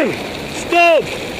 Hey, stop!